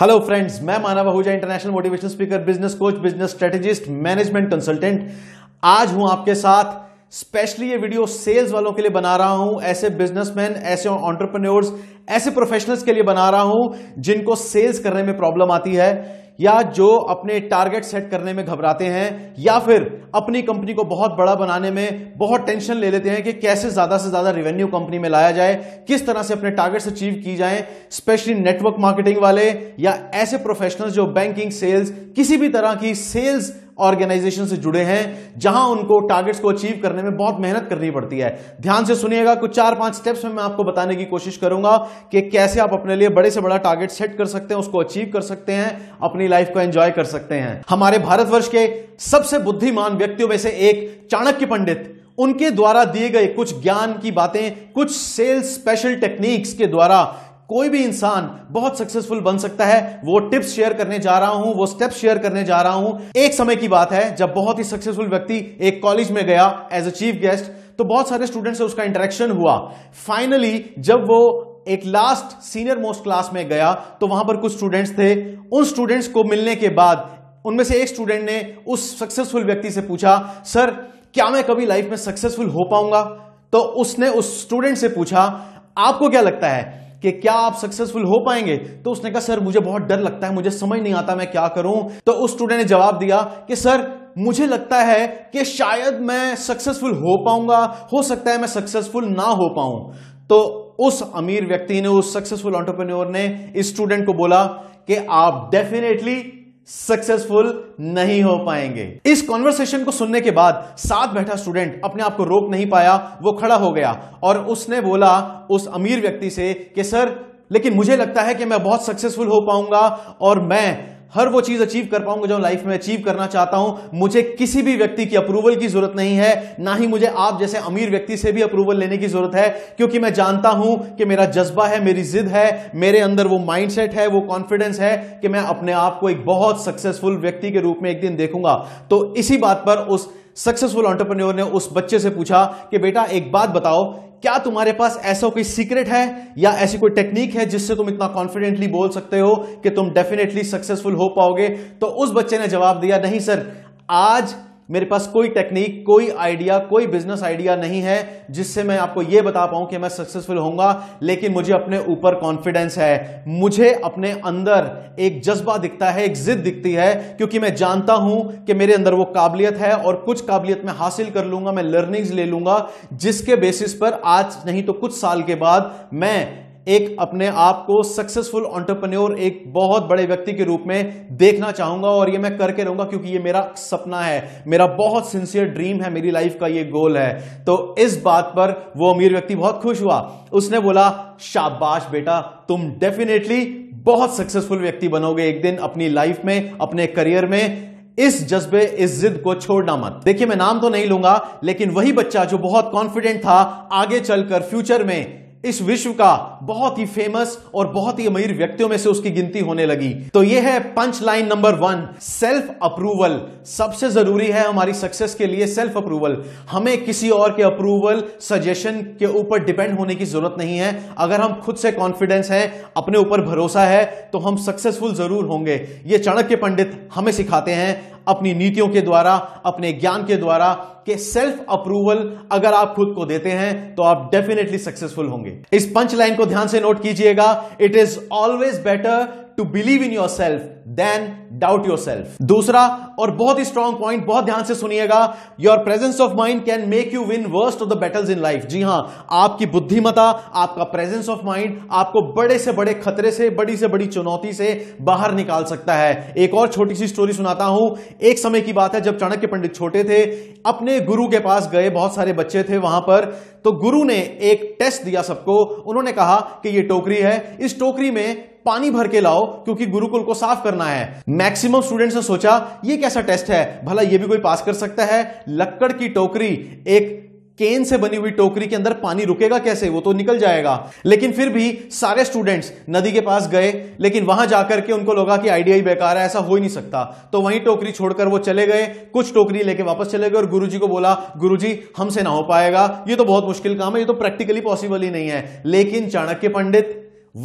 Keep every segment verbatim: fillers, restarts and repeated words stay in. Hello friends, मैं मानवा हूं international motivational speaker, business coach, business strategist, management consultant. आज हूं आपके साथ, स्पेशली ये वीडियो सेल्स वालों के लिए बना रहा हूं, ऐसे बिजनेसमैन, ऐसे एंटरप्रेन्योर्स, ऐसे प्रोफेशनल्स के लिए बना रहा हूं जिनको सेल्स करने में प्रॉब्लम आती है या जो अपने टारगेट सेट करने में घबराते हैं या फिर अपनी कंपनी को बहुत बड़ा बनाने में बहुत टेंशन ले लेते हैं कि कैसे ज्यादा से ज्यादा रेवेन्यू कंपनी में लाया जाए, किस तरह से अपने टारगेट्स अचीव की जाए। स्पेशली नेटवर्क मार्केटिंग वाले या ऐसे प्रोफेशनल्स जो बैंकिंग, सेल्स, किसी भी तरह की सेल्स ऑर्गेनाइजेशन से जुड़े हैं जहां उनको टारगेट्स को अचीव करने में बहुत मेहनत करनी पड़ती है। ध्यान से सुनिएगा, कुछ चार पांच स्टेप्स में मैं आपको बताने की कोशिश करूंगा कि कैसे आप अपने लिए बड़े से बड़ा टारगेट सेट कर सकते हैं, उसको अचीव कर सकते हैं, अपनी लाइफ को एंजॉय कर सकते हैं। हमारे भारतवर्ष के सबसे बुद्धिमान व्यक्तियों में से एक चाणक्य पंडित, उनके द्वारा दिए गए कुछ ज्ञान की बातें, कुछ सेल्स स्पेशल टेक्निक्स के द्वारा कोई भी इंसान बहुत सक्सेसफुल बन सकता है। वो टिप्स शेयर करने जा रहा हूं, वो स्टेप्स शेयर करने जा रहा हूं। एक समय की बात है जब बहुत ही सक्सेसफुल व्यक्ति एक कॉलेज में गया एज अ चीफ गेस्ट, तो बहुत सारे स्टूडेंट से उसका इंटरेक्शन हुआ। फाइनली जब वो एक लास्ट सीनियर मोस्ट क्लास में गया तो वहां पर कुछ स्टूडेंट्स थे। उन स्टूडेंट्स को मिलने के बाद उनमें से एक स्टूडेंट ने उस सक्सेसफुल व्यक्ति से पूछा, सर क्या मैं कभी लाइफ में सक्सेसफुल हो पाऊंगा? तो उसने उस स्टूडेंट से पूछा, आपको क्या लगता है कि क्या आप सक्सेसफुल हो पाएंगे? तो उसने कहा, सर मुझे बहुत डर लगता है, मुझे समझ नहीं आता मैं क्या करूं। तो उस स्टूडेंट ने जवाब दिया कि सर मुझे लगता है कि शायद मैं सक्सेसफुल हो पाऊंगा, हो सकता है मैं सक्सेसफुल ना हो पाऊं। तो उस अमीर व्यक्ति ने, उस सक्सेसफुल एंटरप्रेन्योर ने इस स्टूडेंट को बोला कि आप डेफिनेटली सक्सेसफुल नहीं हो पाएंगे। इस कॉन्वर्सेशन को सुनने के बाद साथ बैठा स्टूडेंट अपने आप को रोक नहीं पाया, वो खड़ा हो गया और उसने बोला उस अमीर व्यक्ति से कि सर लेकिन मुझे लगता है कि मैं बहुत सक्सेसफुल हो पाऊंगा और मैं हर वो चीज अचीव कर पाऊंगा जो लाइफ में अचीव करना चाहता हूं। मुझे किसी भी व्यक्ति की अप्रूवल की जरूरत नहीं है, ना ही मुझे आप जैसे अमीर व्यक्ति से भी अप्रूवल लेने की जरूरत है, क्योंकि मैं जानता हूं कि मेरा जज्बा है, मेरी जिद है, मेरे अंदर वो माइंडसेट है, वो कॉन्फिडेंस है कि मैं अपने आप को एक बहुत सक्सेसफुल व्यक्ति के रूप में एक दिन देखूंगा। तो इसी बात पर उस सक्सेसफुल एंटरप्रेन्योर ने उस बच्चे से पूछा कि बेटा एक बात बताओ, क्या तुम्हारे पास ऐसा कोई सीक्रेट है या ऐसी कोई टेक्निक है जिससे तुम इतना कॉन्फिडेंटली बोल सकते हो कि तुम डेफिनेटली सक्सेसफुल हो पाओगे? तो उस बच्चे ने जवाब दिया, नहीं सर, आज मेरे पास कोई टेक्निक, कोई आइडिया, कोई बिजनेस आइडिया नहीं है जिससे मैं आपको यह बता पाऊं कि मैं सक्सेसफुल होऊंगा, लेकिन मुझे अपने ऊपर कॉन्फिडेंस है, मुझे अपने अंदर एक जज्बा दिखता है, एक जिद दिखती है, क्योंकि मैं जानता हूं कि मेरे अंदर वो काबिलियत है और कुछ काबिलियत मैं हासिल कर लूंगा, मैं लर्निंग्स ले लूंगा जिसके बेसिस पर आज नहीं तो कुछ साल के बाद मैं एक अपने आप को सक्सेसफुल एंटरप्रेन्योर, एक बहुत बड़े व्यक्ति के रूप में देखना चाहूंगा और ये मैं करके रहूंगा, क्योंकि ये मेरा सपना है, मेरा बहुत सिंसियर ड्रीम है, मेरी लाइफ का ये गोल है। तो इस बात पर वो अमीर व्यक्ति बहुत खुश हुआ। उसने बोला, शाबाश बेटा, तुम डेफिनेटली बहुत सक्सेसफुल व्यक्ति बनोगे एक दिन अपनी लाइफ में, अपने करियर में। इस जज्बे, इस जिद को छोड़ना मत। देखिए मैं नाम तो नहीं लूंगा, लेकिन वही बच्चा जो बहुत कॉन्फिडेंट था, आगे चलकर फ्यूचर में इस विश्व का बहुत ही फेमस और बहुत ही अमीर व्यक्तियों में से उसकी गिनती होने लगी। तो यह है punch line number one, self approval. सबसे जरूरी है हमारी सक्सेस के लिए सेल्फ अप्रूवल। हमें किसी और के अप्रूवल, सजेशन के ऊपर डिपेंड होने की जरूरत नहीं है। अगर हम खुद से कॉन्फिडेंस है, अपने ऊपर भरोसा है, तो हम सक्सेसफुल जरूर होंगे। ये चाणक्य पंडित हमें सिखाते हैं अपनी नीतियों के द्वारा, अपने ज्ञान के द्वारा, कि सेल्फ अप्रूवल अगर आप खुद को देते हैं तो आप डेफिनेटली सक्सेसफुल होंगे। इस पंच लाइन को ध्यान से नोट कीजिएगा, it is always better to believe in yourself than doubt yourself. दूसरा और बहुत ही स्ट्रॉन्ग पॉइंट, बहुत ध्यान से सुनिएगा, your presence of mind can make you win worst of the battles in life. जी हां, आपकी बुद्धिमता, आपका प्रेजेंस ऑफ माइंड आपको बड़े से बड़े खतरे से, बड़ी से बड़ी चुनौती से बाहर निकाल सकता है। एक और छोटी सी स्टोरी सुनाता हूं। एक समय की बात है जब चाणक्य पंडित छोटे थे, अपने गुरु के पास गए, बहुत सारे बच्चे थे वहां पर। तो गुरु ने एक टेस्ट दिया सबको, उन्होंने कहा कि ये टोकरी है, इस टोकरी में पानी भर के लाओ, क्योंकि गुरुकुल को साफ करना है। मैक्सिमम स्टूडेंट्स ने सोचा ये कैसा टेस्ट है, भला ये भी कोई पास कर सकता है? लक्कड़ की टोकरी, एक केन से बनी हुई टोकरी के अंदर पानी रुकेगा कैसे, वो तो निकल जाएगा। लेकिन फिर भी सारे स्टूडेंट्स नदी के पास गए, लेकिन वहां जाकर के उनको लगा कि आइडिया ही बेकार है, ऐसा हो ही नहीं सकता। तो वहीं टोकरी छोड़कर वो चले गए, कुछ टोकरी लेके वापस चले गए और गुरुजी को बोला, गुरुजी हमसे ना हो पाएगा, ये तो बहुत मुश्किल काम है, ये तो प्रैक्टिकली पॉसिबल ही नहीं है। लेकिन चाणक्य पंडित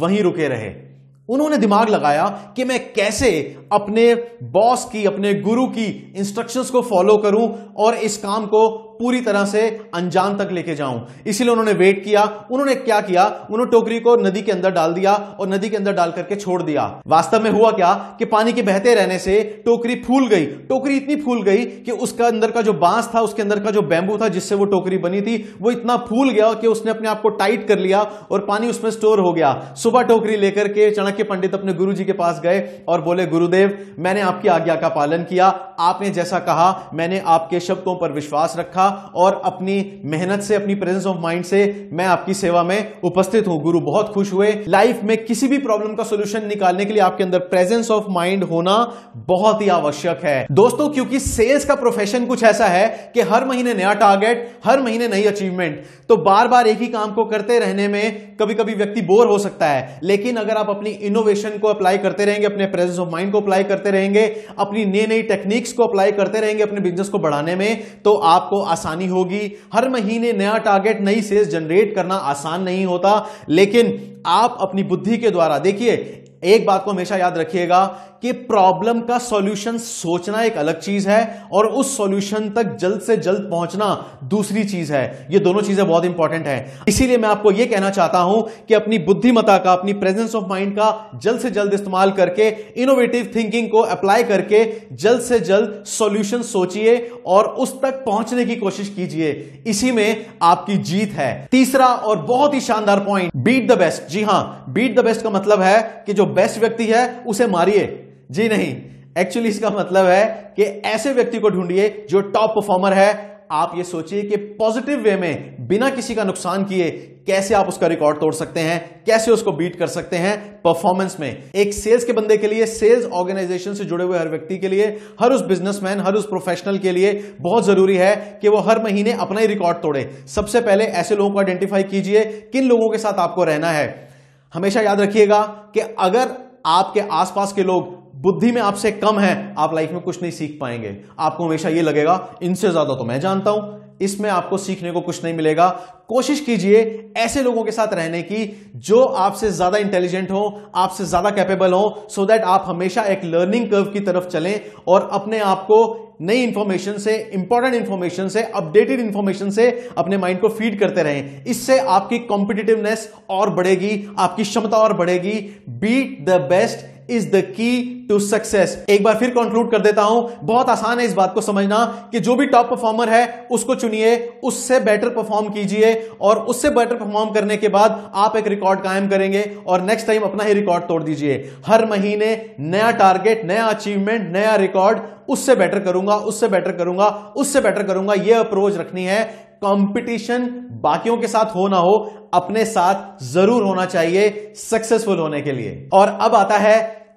वहीं रुके रहे। उन्होंने दिमाग लगाया कि मैं कैसे अपने बॉस की, अपने गुरु की इंस्ट्रक्शंस को फॉलो करूं और इस काम को पूरी तरह से अंजाम तक लेके जाऊं। इसीलिए उन्होंने वेट किया। उन्होंने क्या किया, उन्होंने टोकरी को नदी के अंदर डाल दिया और नदी के अंदर डाल करके छोड़ दिया। वास्तव में हुआ क्या कि पानी के बहते रहने से टोकरी फूल गई। टोकरी इतनी फूल गई कि उसका अंदर का जो बांस था, उसके अंदर का जो बैम्बू था जिससे वो टोकरी बनी थी, वो इतना फूल गया कि उसने अपने आप को टाइट कर लिया और पानी उसमें स्टोर हो गया। सुबह टोकरी लेकर के चाणक्य पंडित अपने गुरु जी के पास गए और बोले, गुरुदेव मैंने आपकी आज्ञा का पालन किया, आपने जैसा कहा मैंने आपके शब्दों पर विश्वास रखा और अपनी मेहनत से, अपनी प्रेजेंस ऑफ माइंड से मैं आपकी सेवा में उपस्थित हूं। गुरु बहुत खुश हुए। लाइफ में किसी भी प्रॉब्लम का सॉल्यूशन निकालने के लिए आपके अंदर प्रेजेंस ऑफ माइंड होना बहुत ही आवश्यक है दोस्तों, क्योंकि सेल्स का प्रोफेशन कुछ ऐसा है कि हर महीने नया टारगेट, हर महीने नई अचीवमेंट। तो बार बार एक ही काम को करते रहने में कभी कभी व्यक्ति बोर हो सकता है, लेकिन अगर आप अपनी इनोवेशन को अप्लाई करते रहेंगे, अपने प्रेजेंस ऑफ माइंड को अप्लाई करते रहेंगे, अपनी नई नई टेक्निक्स को अप्लाई करते रहेंगे अपने बिजनेस को बढ़ाने में, तो आपको आसानी होगी। हर महीने नया टारगेट, नई सेल्स जनरेट करना आसान नहीं होता, लेकिन आप अपनी बुद्धि के द्वारा, देखिए एक बात को हमेशा याद रखिएगा कि प्रॉब्लम का सॉल्यूशन सोचना एक अलग चीज है और उस सॉल्यूशन तक जल्द से जल्द पहुंचना दूसरी चीज है। ये दोनों चीजें बहुत इंपॉर्टेंट है। इसीलिए मैं आपको यह कहना चाहता हूं कि अपनी बुद्धिमत्ता का, अपनी प्रेजेंस ऑफ माइंड का जल्द से जल्द इस्तेमाल करके, इनोवेटिव थिंकिंग को अप्लाई करके जल्द से जल्द सॉल्यूशन सोचिए और उस तक पहुंचने की कोशिश कीजिए। इसी में आपकी जीत है। तीसरा और बहुत ही शानदार पॉइंट, बीट द बेस्ट। जी हां, बीट द बेस्ट का मतलब है कि जो बेस्ट व्यक्ति है उसे मारिए। जी नहीं, एक्चुअली इसका मतलब है कि ऐसे व्यक्ति को ढूंढिए जो टॉप परफॉर्मर है। आप ये सोचिए कि पॉजिटिव वे में, बिना किसी का नुकसान किए, कैसे आप उसका रिकॉर्ड तोड़ सकते हैं, कैसे उसको बीट कर सकते हैं परफॉर्मेंस में। एक सेल्स के बंदे के लिए, सेल्स ऑर्गेनाइजेशन से जुड़े हुए हर व्यक्ति के लिए, हर उस बिजनेसमैन, हर उस प्रोफेशनल के लिए बहुत जरूरी है कि वो हर महीने अपना ही रिकॉर्ड तोड़े। सबसे पहले ऐसे लोगों को आइडेंटिफाई कीजिए किन लोगों के साथ आपको रहना है। हमेशा याद रखिएगा कि अगर आपके आसपास के लोग बुद्धि में आपसे कम हैं, आप लाइफ में कुछ नहीं सीख पाएंगे। आपको हमेशा ये लगेगा इनसे ज्यादा तो मैं जानता हूं, इसमें आपको सीखने को कुछ नहीं मिलेगा। कोशिश कीजिए ऐसे लोगों के साथ रहने की जो आपसे ज्यादा इंटेलिजेंट हो, आपसे ज्यादा कैपेबल हो, सो दैट आप हमेशा एक लर्निंग कर्व की तरफ चलें और अपने आप को नई इंफॉर्मेशन से, इंपॉर्टेंट इंफॉर्मेशन से, अपडेटेड इंफॉर्मेशन से अपने माइंड को फीड करते रहें। इससे आपकी कॉम्पिटिटिवनेस और बढ़ेगी, आपकी क्षमता और बढ़ेगी। Beat the best is the key to success. एक बार फिर कंक्लूड कर देता हूं, बहुत आसान है इस बात को समझना कि जो भी टॉप परफॉर्मर है उसको चुनिए, उससे बेटर परफॉर्म कीजिए और उससे बेटर परफॉर्म करने के बाद आप एक रिकॉर्ड कायम करेंगे और नेक्स्ट टाइम अपना ही रिकॉर्ड तोड़ दीजिए। हर महीने नया टारगेट, नया अचीवमेंट, नया रिकॉर्ड, उससे बेटर करूंगा, उससे बेटर करूंगा, उससे बेटर करूंगा, यह अप्रोच रखनी है। कंपटीशन बाकियों के साथ हो ना हो, अपने साथ जरूर होना चाहिए सक्सेसफुल होने के लिए। और अब आता है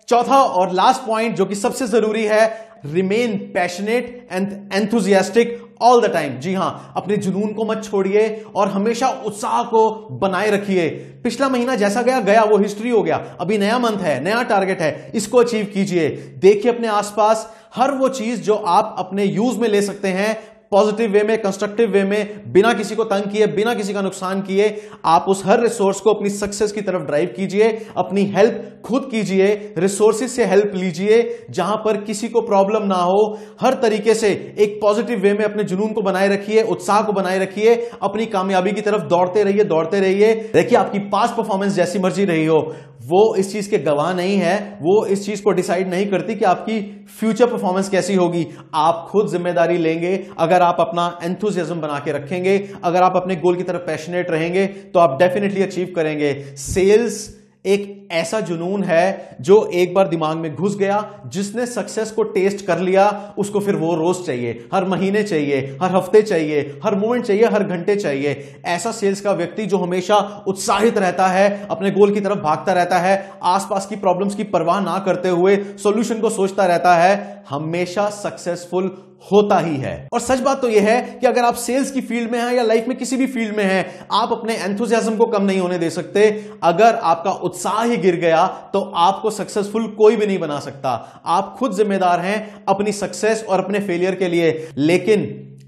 चौथा और लास्ट पॉइंट जो कि सबसे जरूरी है, remain passionate and enthusiastic all the time. जी हां, अपने जुनून को मत छोड़िए और हमेशा उत्साह को बनाए रखिए। पिछला महीना जैसा गया गया वो हिस्ट्री हो गया, अभी नया मंथ है, नया टारगेट है, इसको अचीव कीजिए। देखिए अपने आसपास हर वो चीज जो आप अपने यूज में ले सकते हैं, पॉजिटिव वे में, कंस्ट्रक्टिव वे में, बिना किसी को तंग किए, बिना किसी का नुकसान किए, आप उस हर रिसोर्स को अपनी सक्सेस की तरफ ड्राइव कीजिए। अपनी हेल्प खुद कीजिए, रिसोर्सेज से हेल्प लीजिए जहां पर किसी को प्रॉब्लम ना हो। हर तरीके से एक पॉजिटिव वे में अपने जुनून को बनाए रखिए, उत्साह को बनाए रखिए, अपनी कामयाबी की तरफ दौड़ते रहिए, दौड़ते रहिए। देखिए आपकी पास्ट परफॉर्मेंस जैसी मर्जी रही हो, वो इस चीज के गवाह नहीं है, वो इस चीज को डिसाइड नहीं करती कि आपकी फ्यूचर परफॉर्मेंस कैसी होगी। आप खुद जिम्मेदारी लेंगे अगर अगर आप अपना एंथुसियाज्म बना के रखेंगे, अगर आप अपने गोल की तरफ पैशनेट रहेंगे, तो आप डेफिनेटली अचीव करेंगे। सेल्स एक ऐसा जुनून है जो एक बार दिमाग में घुस गया, जिसने सक्सेस को टेस्ट कर लिया, उसको फिर वो रोज चाहिए, हर महीने चाहिए, हर हफ्ते चाहिए, हर मोमेंट चाहिए, हर घंटे चाहिए। ऐसा सेल्स का व्यक्ति जो हमेशा उत्साहित रहता है, अपने गोल की तरफ भागता रहता है, आसपास की प्रॉब्लम्स की परवाह ना करते हुए सॉल्यूशन को सोचता रहता है, हमेशा सक्सेसफुल होता ही है। और सच बात तो यह है कि अगर आप सेल्स की फील्ड में हैं या लाइफ में किसी भी फील्ड में हैं, आप अपने एंथुसियाज्म को कम नहीं होने दे सकते। अगर आपका उत्साह ही गिर गया तो आपको सक्सेसफुल कोई भी नहीं बना सकता। आप खुद जिम्मेदार हैं अपनी सक्सेस और अपने फेलियर के लिए। लेकिन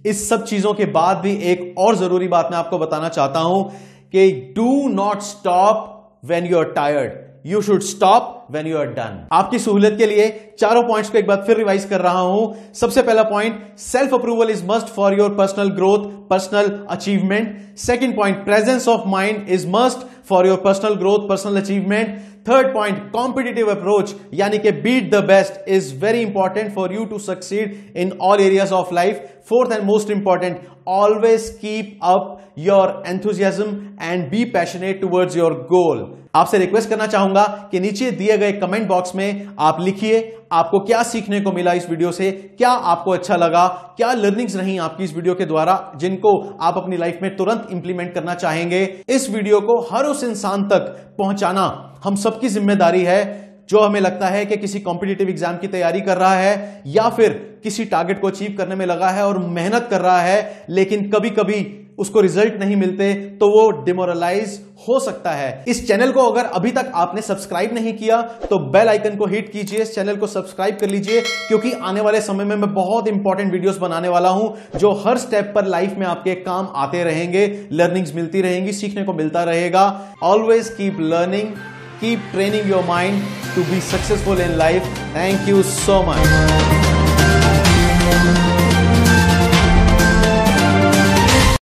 इस सब चीजों के बाद भी एक और जरूरी बात मैं आपको बताना चाहता हूं कि do not stop when you are tired. You should stop when you are done. आपकी सहूलियत के लिए चारों पॉइंट्स को एक बार फिर रिवाइज कर रहा हूं। सबसे पहला point, self approval is must for your personal growth, personal achievement. Second point, presence of mind is must for your personal growth, personal achievement. Third point, competitive approach यानी कि beat the best is very important for you to succeed in all areas of life. Fourth and most important, always keep up your enthusiasm and be passionate towards your goal. आपसे request करना चाहूंगा कि नीचे दिए गए comment box में आप लिखिए आपको क्या सीखने को मिला इस वीडियो से, क्या आपको अच्छा लगा, क्या लर्निंग्स रही आपकी इस वीडियो के द्वारा जिनको आप अपनी लाइफ में तुरंत इंप्लीमेंट करना चाहेंगे। इस वीडियो को हर उस इंसान तक पहुंचाना हम सबकी जिम्मेदारी है जो हमें लगता है कि किसी कॉम्पिटिटिव एग्जाम की तैयारी कर रहा है या फिर किसी टारगेट को अचीव करने में लगा है और मेहनत कर रहा है, लेकिन कभी कभी उसको रिजल्ट नहीं मिलते तो वो डिमोरलाइज हो सकता है। इस चैनल को अगर अभी तक आपने सब्सक्राइब नहीं किया तो बेल आइकन को हिट कीजिए, इस चैनल को सब्सक्राइब कर लीजिए, क्योंकि आने वाले समय में मैं बहुत इंपॉर्टेंट वीडियोस बनाने वाला हूं जो हर स्टेप पर लाइफ में आपके काम आते रहेंगे, लर्निंग्स मिलती रहेंगी, सीखने को मिलता रहेगा। Always keep learning, keep training your mind to be successful in life. Thank you so much.